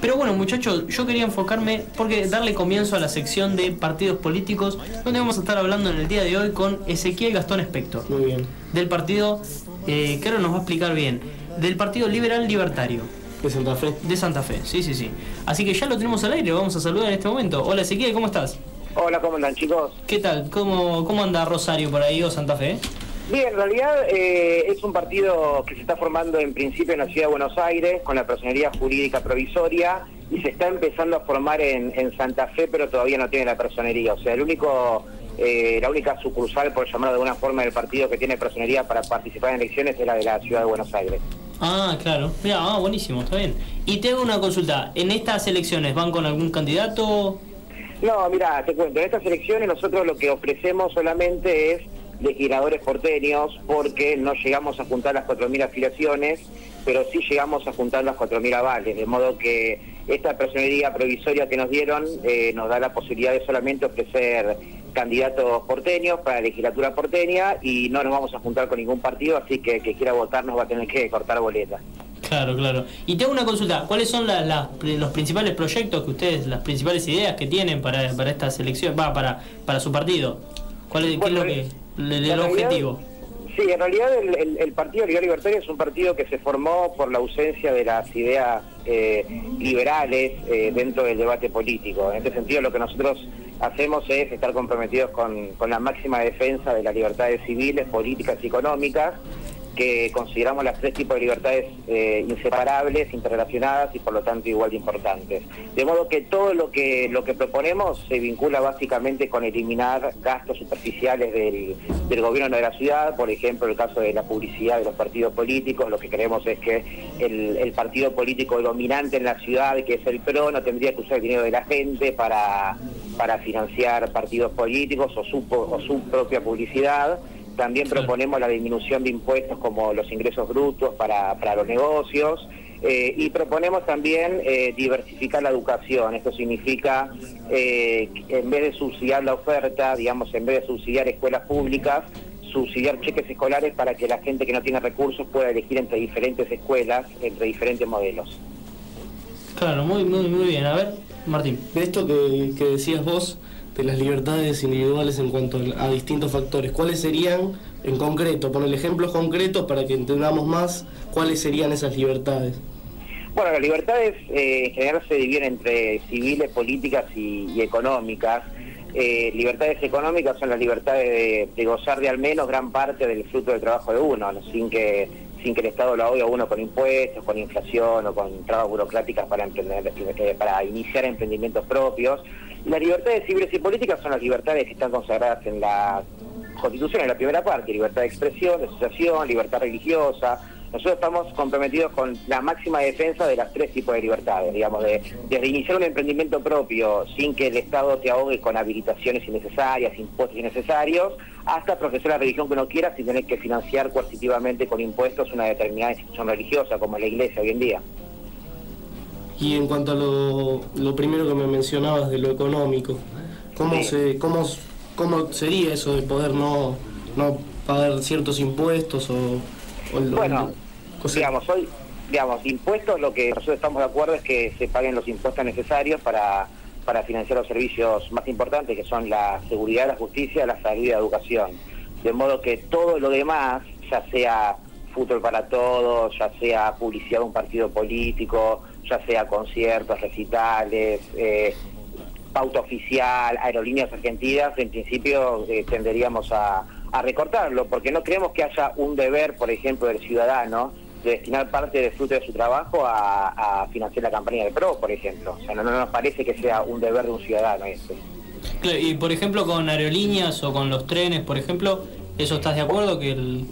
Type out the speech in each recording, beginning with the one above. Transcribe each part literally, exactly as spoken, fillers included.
Pero bueno, muchachos, yo quería enfocarme, porque darle comienzo a la sección de partidos políticos, donde vamos a estar hablando en el día de hoy con Ezequiel Gastón Spector. Muy bien. Del partido, eh, que ahora nos va a explicar bien, del Partido Liberal Libertario. De Santa Fe. De Santa Fe, sí, sí, sí. Así que ya lo tenemos al aire, vamos a saludar en este momento. Hola Ezequiel, ¿cómo estás? Hola, ¿cómo andan, chicos? ¿Qué tal? ¿Cómo, cómo anda Rosario por ahí o Santa Fe? Bien, en realidad eh, es un partido que se está formando en principio en la ciudad de Buenos Aires con la personería jurídica provisoria y se está empezando a formar en, en Santa Fe, pero todavía no tiene la personería. O sea, el único, eh, la única sucursal, por llamarlo de alguna forma, del partido que tiene personería para participar en elecciones es la de la ciudad de Buenos Aires. Ah, claro. Mirá, ah, buenísimo, está bien. Y te hago una consulta. ¿En estas elecciones van con algún candidato? No, mirá, te cuento. En estas elecciones nosotros lo que ofrecemos solamente es legisladores porteños, porque no llegamos a juntar las cuatro mil afiliaciones, pero sí llegamos a juntar las cuatro mil avales, de modo que esta personería provisoria que nos dieron eh, nos da la posibilidad de solamente ofrecer candidatos porteños para la legislatura porteña y no nos vamos a juntar con ningún partido, así que el que quiera votar nos va a tener que cortar boletas. Claro, claro. Y te hago una consulta, ¿cuáles son la, la, los principales proyectos que ustedes, las principales ideas que tienen para, para esta selección, va, para, para su partido? ¿Cuál es, bueno, ¿qué es lo que...? El, el realidad, objetivo. Sí, en realidad el, el, el Partido Liberal Libertario es un partido que se formó por la ausencia de las ideas eh, liberales eh, dentro del debate político. En este sentido, lo que nosotros hacemos es estar comprometidos con, con la máxima defensa de las libertades civiles, políticas y económicas, que consideramos las tres tipos de libertades eh, inseparables, interrelacionadas y por lo tanto igual de importantes. De modo que todo lo que lo que proponemos se vincula básicamente con eliminar gastos superficiales del, del gobierno de la ciudad, por ejemplo el caso de la publicidad de los partidos políticos. Lo que creemos es que el, el partido político dominante en la ciudad, que es el P R O, no tendría que usar el dinero de la gente para, para financiar partidos políticos o su, o su propia publicidad. También proponemos la disminución de impuestos como los ingresos brutos para, para los negocios eh, y proponemos también eh, diversificar la educación. Esto significa, eh, en vez de subsidiar la oferta, digamos, en vez de subsidiar escuelas públicas, subsidiar cheques escolares para que la gente que no tiene recursos pueda elegir entre diferentes escuelas, entre diferentes modelos. Claro, muy, muy, muy bien. A ver, Martín. De esto que, que decías vos, de las libertades individuales en cuanto a distintos factores, ¿cuáles serían en concreto? Poner ejemplos concretos para que entendamos más cuáles serían esas libertades. Bueno, las libertades eh, en general se dividen entre civiles, políticas y, y económicas. Eh, libertades económicas son las libertades de, de gozar de al menos gran parte del fruto del trabajo de uno, ¿no? sin que sin que el Estado lo ahogue a uno con impuestos, con inflación o con trabas burocráticas para emprender, para iniciar emprendimientos propios. Las libertades civiles y políticas son las libertades que están consagradas en la Constitución, en la primera parte: libertad de expresión, de asociación, libertad religiosa. Nosotros estamos comprometidos con la máxima defensa de las tres tipos de libertades, digamos, de, desde iniciar un emprendimiento propio sin que el Estado te ahogue con habilitaciones innecesarias, impuestos innecesarios, hasta profesar la religión que uno quiera sin tener que financiar coercitivamente con impuestos una determinada institución religiosa, como la Iglesia hoy en día. Y en cuanto a lo, lo primero que me mencionabas de lo económico, ¿cómo, sí. se, cómo, cómo sería eso de poder no, no pagar ciertos impuestos o...? o bueno, o sea, digamos, hoy, digamos, impuestos, lo que nosotros estamos de acuerdo es que se paguen los impuestos necesarios para, para financiar los servicios más importantes, que son la seguridad, la justicia, la salud y la educación. De modo que todo lo demás, ya sea fútbol para todos, ya sea publicidad de un partido político, ya sea conciertos, recitales, eh, pauta oficial, Aerolíneas Argentinas, en principio eh, tenderíamos a, a recortarlo, porque no creemos que haya un deber, por ejemplo, del ciudadano de destinar parte del fruto de su trabajo a, a financiar la campaña del P R O, por ejemplo. O sea, no, no nos parece que sea un deber de un ciudadano ese. Claro, y por ejemplo con aerolíneas o con los trenes, por ejemplo, ¿eso estás de acuerdo que el...?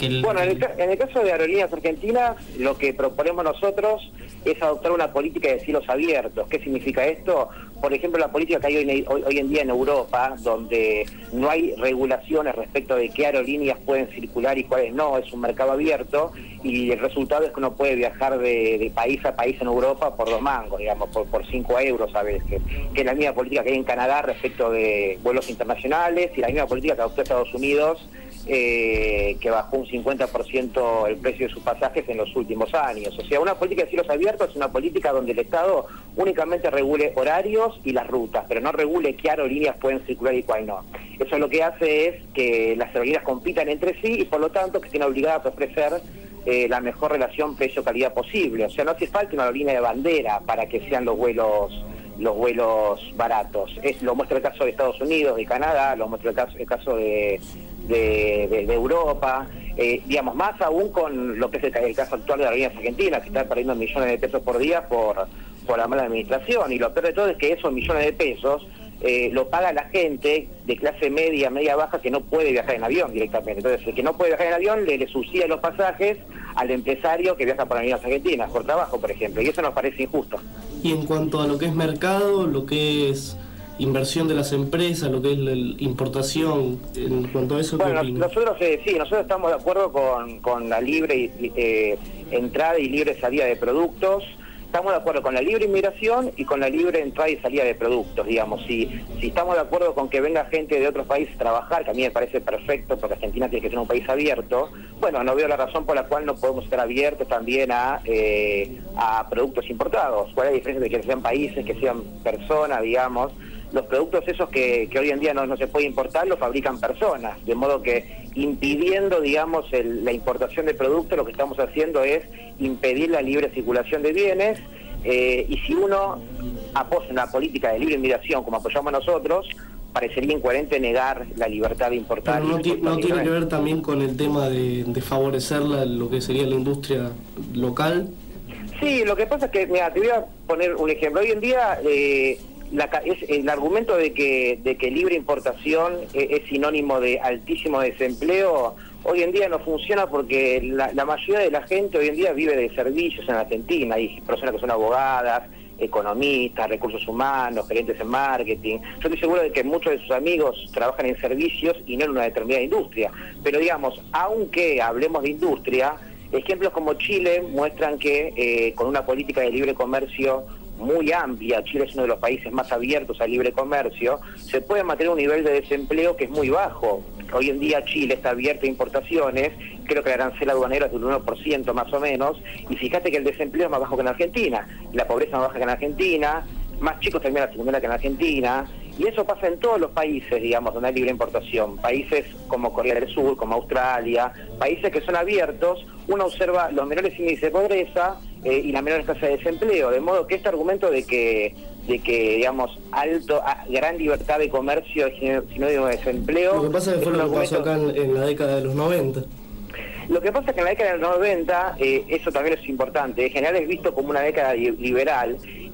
El... Bueno, en el, en el caso de Aerolíneas Argentinas, lo que proponemos nosotros es adoptar una política de cielos abiertos. ¿Qué significa esto? Por ejemplo, la política que hay hoy, hoy, hoy en día en Europa, donde no hay regulaciones respecto de qué aerolíneas pueden circular y cuáles no. Es un mercado abierto y el resultado es que uno puede viajar de, de país a país en Europa por dos mangos, digamos, por, por cinco euros a veces, que es la misma política que hay en Canadá respecto de vuelos internacionales y la misma política que adoptó Estados Unidos eh, que bajó un cincuenta por ciento el precio de sus pasajes en los últimos años. O sea, una política de cielos abiertos es una política donde el Estado únicamente regule horarios y las rutas, pero no regule qué aerolíneas pueden circular y cuál no. Eso lo que hace es que las aerolíneas compitan entre sí y por lo tanto que estén obligadas a ofrecer Eh, la mejor relación precio-calidad posible. O sea, no hace falta una aerolínea de bandera para que sean los vuelos los vuelos baratos. Es, lo muestra el caso de Estados Unidos, de Canadá, lo muestra el caso, el caso de, de, de, de Europa, eh, digamos, más aún con lo que es el, el caso actual de las aerolíneas argentinas, que están perdiendo millones de pesos por día por, por la mala administración. Y lo peor de todo es que esos millones de pesos Eh, lo paga la gente de clase media, media baja, que no puede viajar en avión directamente. Entonces, el que no puede viajar en avión le, le subsidia los pasajes al empresario que viaja por aerolíneas argentinas, por trabajo, por ejemplo, y eso nos parece injusto. Y en cuanto a lo que es mercado, lo que es inversión de las empresas, lo que es la importación, en cuanto a eso, ¿qué opinas? Bueno, nosotros eh, sí, nosotros estamos de acuerdo con, con la libre eh, entrada y libre salida de productos. Estamos de acuerdo con la libre inmigración y con la libre entrada y salida de productos, digamos. Si, si estamos de acuerdo con que venga gente de otros países a trabajar, que a mí me parece perfecto, porque Argentina tiene que ser un país abierto, bueno, no veo la razón por la cual no podemos estar abiertos también a, eh, a productos importados. ¿Cuál es la diferencia de que sean países, que sean personas, digamos? Los productos esos que, que hoy en día no, no se puede importar, los fabrican personas, de modo que impidiendo, digamos, el, la importación de productos, lo que estamos haciendo es impedir la libre circulación de bienes, eh, y si uno apoya una política de libre inmigración como apoyamos nosotros, parecería incoherente negar la libertad de importar. Pero no, ti, ¿no tiene que ver también con el tema de, de favorecer la, lo que sería la industria local? Sí, lo que pasa es que, mira, te voy a poner un ejemplo. Hoy en día Eh, La, es, el argumento de que, de que libre importación es, es sinónimo de altísimo desempleo, hoy en día no funciona porque la, la mayoría de la gente hoy en día vive de servicios en Argentina. Hay personas que son abogadas, economistas, recursos humanos, gerentes en marketing. Yo estoy seguro de que muchos de sus amigos trabajan en servicios y no en una determinada industria. Pero digamos, aunque hablemos de industria, ejemplos como Chile muestran que eh, con una política de libre comercio muy amplia, Chile es uno de los países más abiertos al libre comercio, se puede mantener un nivel de desempleo que es muy bajo. Hoy en día Chile está abierto a importaciones, creo que el arancel aduanero es del uno por ciento más o menos, y fíjate que el desempleo es más bajo que en Argentina, la pobreza más baja que en Argentina, más chicos terminan la secundaria que en Argentina, y eso pasa en todos los países, digamos, donde hay libre importación. Países como Corea del Sur, como Australia, países que son abiertos, uno observa los menores índices de pobreza eh, y la menor tasa de desempleo, de modo que este argumento de que, de que digamos, alto, gran libertad de comercio es sinónimo de desempleo. Lo que pasa es que fue lo que pasó acá en, en la década de los noventa. Lo que pasa es que en la década de los noventa, eh, eso también es importante, en general es visto como una década liberal,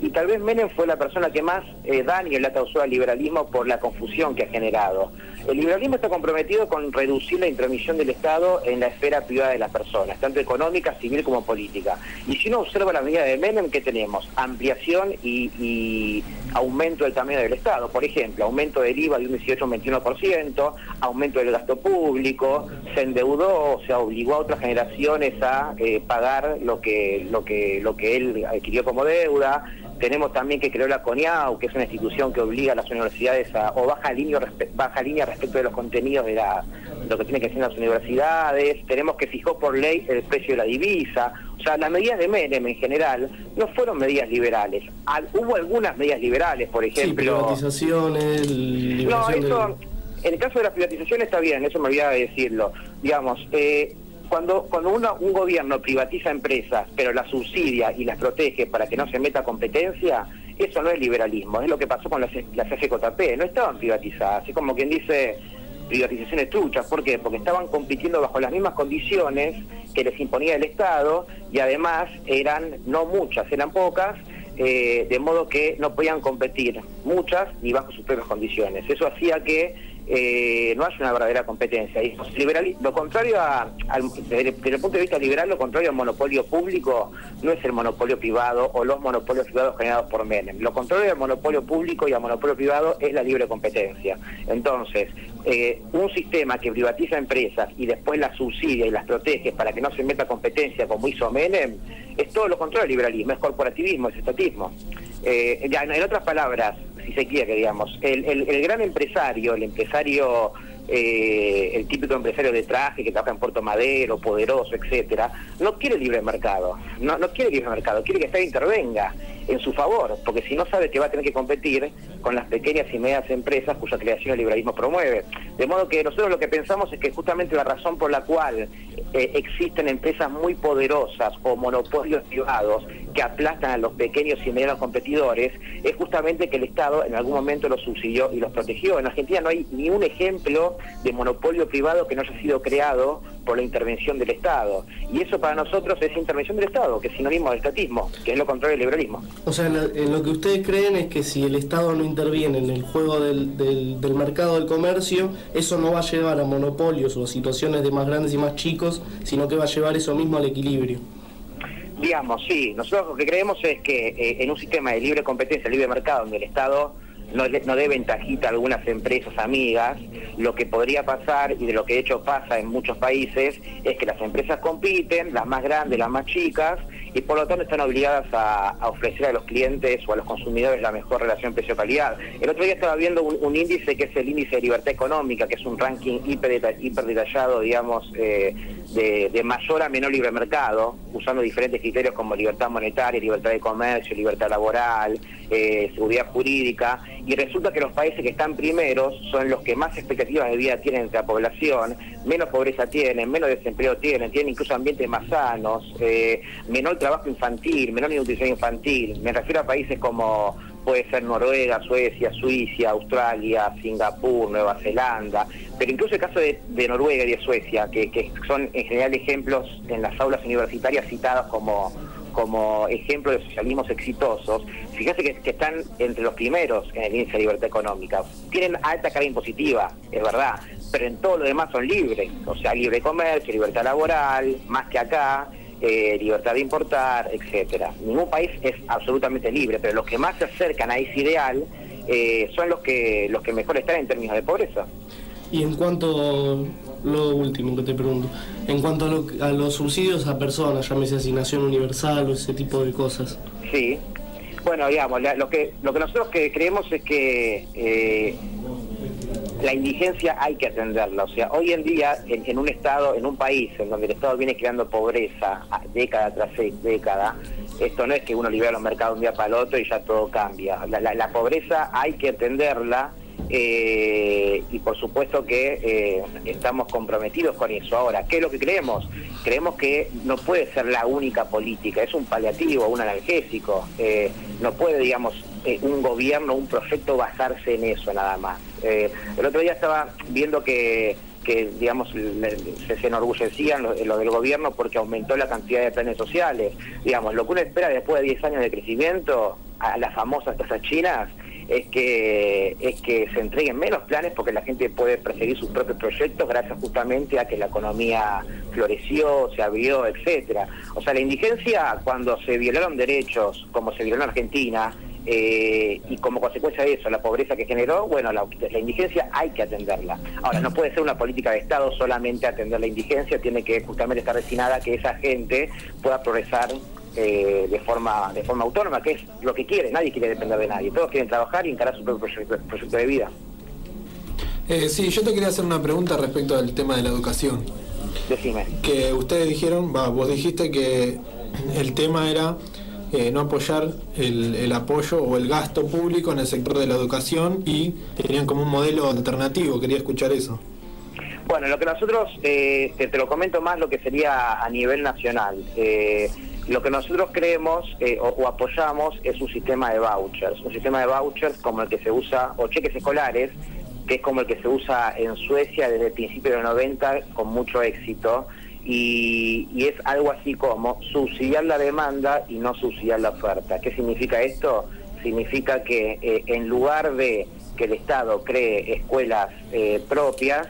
y tal vez Menem fue la persona que más eh, daño le ha causado al liberalismo por la confusión que ha generado. El liberalismo está comprometido con reducir la intromisión del Estado en la esfera privada de las personas, tanto económica, civil como política. Y si uno observa la medida de Menem, ¿qué tenemos? Ampliación y, y aumento del tamaño del Estado. Por ejemplo, aumento del IVA de un dieciocho a un veintiuno por ciento, aumento del gasto público, se endeudó, o sea, obligó a otras generaciones a eh, pagar lo que, lo que, lo que él adquirió como deuda. Tenemos también que creó la CONEAU, que es una institución que obliga a las universidades a, o baja línea, baja línea respecto de los contenidos de, la, de lo que tienen que hacer las universidades. Tenemos que fijó por ley el precio de la divisa. O sea, las medidas de Menem en general no fueron medidas liberales. Al, hubo algunas medidas liberales, por ejemplo. Sí, privatizaciones, liberación no, eso, de... en el caso de las privatizaciones está bien, eso me olvidaba de decirlo. Digamos, eh, Cuando, cuando uno, un gobierno privatiza empresas, pero las subsidia y las protege para que no se meta competencia, eso no es liberalismo, es lo que pasó con las, las F J P, no estaban privatizadas, es como quien dice privatizaciones truchas. ¿Por qué? Porque estaban compitiendo bajo las mismas condiciones que les imponía el Estado y además eran no muchas, eran pocas, eh, de modo que no podían competir muchas ni bajo sus propias condiciones. Eso hacía que Eh, no hay una verdadera competencia. Y liberal, lo contrario a, al, desde, el, desde el punto de vista liberal, lo contrario al monopolio público no es el monopolio privado o los monopolios privados generados por Menem. Lo contrario al monopolio público y al monopolio privado es la libre competencia. Entonces, eh, un sistema que privatiza empresas y después las subsidia y las protege para que no se meta competencia como hizo Menem, es todo lo contrario al liberalismo, es corporativismo, es estatismo. Eh, en, en otras palabras, si se quiere, digamos, el, el, el gran empresario, el empresario eh, el típico empresario de traje que trabaja en Puerto Madero, poderoso, etcétera, no quiere libre mercado, no, no quiere libre mercado, quiere que el Estado intervenga en su favor, porque si no sabe que va a tener que competir con las pequeñas y medianas empresas cuya creación el liberalismo promueve. De modo que nosotros lo que pensamos es que justamente la razón por la cual eh, existen empresas muy poderosas o monopolios privados que aplastan a los pequeños y medianos competidores es justamente que el Estado en algún momento los subsidió y los protegió. En Argentina no hay ni un ejemplo de monopolio privado que no haya sido creado por la intervención del Estado. Y eso para nosotros es intervención del Estado, que es sinónimo de estatismo, que es lo contrario del liberalismo. O sea, en lo que ustedes creen es que si el Estado no interviene en el juego del, del, del mercado del comercio, eso no va a llevar a monopolios o a situaciones de más grandes y más chicos, sino que va a llevar eso mismo al equilibrio. Digamos, sí. Nosotros lo que creemos es que eh, en un sistema de libre competencia, libre mercado, donde el Estado no, no dé ventajita a algunas empresas amigas, lo que podría pasar, y de lo que de hecho pasa en muchos países, es que las empresas compiten, las más grandes, las más chicas, y por lo tanto están obligadas a, a ofrecer a los clientes o a los consumidores la mejor relación precio-calidad. El otro día estaba viendo un, un índice que es el índice de libertad económica, que es un ranking hiper, hiper detallado, digamos, eh, de, de mayor a menor libre mercado, usando diferentes criterios como libertad monetaria, libertad de comercio, libertad laboral, eh, seguridad jurídica, y resulta que los países que están primeros son los que más expectativas de vida tienen entre la población, menos pobreza tienen, menos desempleo tienen, tienen incluso ambientes más sanos, eh, menor trabajo infantil, menor nutrición infantil. Me refiero a países como puede ser Noruega, Suecia, Suiza, Australia, Singapur, Nueva Zelanda, pero incluso el caso de, de Noruega y de Suecia, que, que son en general ejemplos en las aulas universitarias citados como como ejemplo de socialismos exitosos, fíjate que, que están entre los primeros en el índice de libertad económica. Tienen alta carga impositiva, es verdad, pero en todo lo demás son libres, o sea, libre comercio, libertad laboral, más que acá, eh, libertad de importar, etcétera. Ningún país es absolutamente libre, pero los que más se acercan a ese ideal eh, son los que, los que mejor están en términos de pobreza. Y en cuanto, lo último que te pregunto, en cuanto a, lo, a los subsidios a personas, llámese asignación universal o ese tipo de cosas. Sí, bueno, digamos, lo que, lo que nosotros que creemos es que eh, la indigencia hay que atenderla. O sea, hoy en día en, en un Estado, en un país en donde el Estado viene creando pobreza década tras década, esto no es que uno libera los mercados un día para el otro y ya todo cambia. La, la, la pobreza hay que atenderla. Eh, y por supuesto que eh, estamos comprometidos con eso. Ahora, ¿qué es lo que creemos? Creemos que no puede ser la única política, es un paliativo, un analgésico, eh, no puede, digamos, eh, un gobierno, un proyecto basarse en eso nada más. Eh, el otro día estaba viendo que que digamos se enorgullecían lo, lo del gobierno porque aumentó la cantidad de planes sociales. Digamos, lo que uno espera después de diez años de crecimiento a las famosas tasas chinas es que es que se entreguen menos planes, porque la gente puede perseguir sus propios proyectos gracias justamente a que la economía floreció, se abrió, etcétera. O sea, la indigencia, cuando se violaron derechos como se violó en Argentina, Eh, y como consecuencia de eso, la pobreza que generó, bueno, la, la indigencia hay que atenderla. Ahora, no puede ser una política de Estado solamente atender la indigencia, tiene que justamente estar destinada a que esa gente pueda progresar eh, de forma de forma autónoma, que es lo que quiere. Nadie quiere depender de nadie, todos quieren trabajar y encarar su propio proyecto, proyecto de vida. Eh, sí, yo te quería hacer una pregunta respecto al tema de la educación. Decime. Que ustedes dijeron, va, vos dijiste que el tema era Eh, no apoyar el, el apoyo o el gasto público en el sector de la educación y tenían como un modelo alternativo. Quería escuchar eso. Bueno, lo que nosotros, eh, te, te lo comento más lo que sería a nivel nacional. Eh, lo que nosotros creemos eh, o, o apoyamos es un sistema de vouchers, un sistema de vouchers como el que se usa, o cheques escolares, que es como el que se usa en Suecia desde el principio de los noventa con mucho éxito. Y, y es algo así como subsidiar la demanda y no subsidiar la oferta. ¿Qué significa esto? Significa que eh, en lugar de que el Estado cree escuelas eh, propias,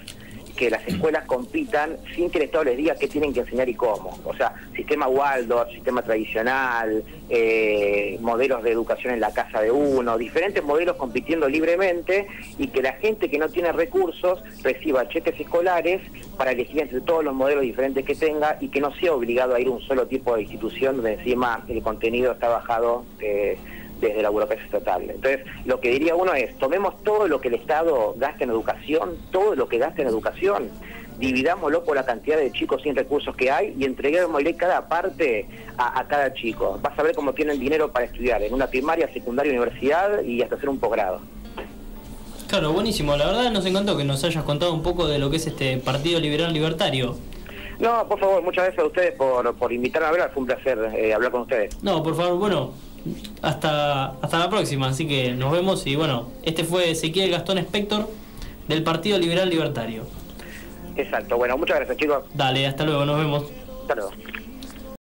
que las escuelas compitan sin que el Estado les diga qué tienen que enseñar y cómo. O sea, sistema Waldorf, sistema tradicional, eh, modelos de educación en la casa de uno, diferentes modelos compitiendo libremente, y que la gente que no tiene recursos reciba cheques escolares para elegir entre todos los modelos diferentes que tenga, y que no sea obligado a ir a un solo tipo de institución donde encima el contenido está bajado eh, desde la burocracia estatal. Entonces, lo que diría uno es, tomemos todo lo que el Estado gasta en educación, todo lo que gasta en educación, dividámoslo por la cantidad de chicos sin recursos que hay y entreguémosle cada parte a, a cada chico. Vas a ver cómo tienen dinero para estudiar en una primaria, secundaria, universidad y hasta hacer un posgrado. Claro, buenísimo. La verdad nos encantó que nos hayas contado un poco de lo que es este Partido Liberal Libertario. No, por favor, muchas gracias a ustedes por, por invitarme a hablar. Fue un placer eh, hablar con ustedes. No, por favor, bueno, hasta, hasta la próxima. Así que nos vemos y bueno, este fue Ezequiel Gastón Spector del Partido Liberal Libertario. Exacto, bueno, muchas gracias, chicos. Dale, hasta luego, nos vemos. Hasta luego.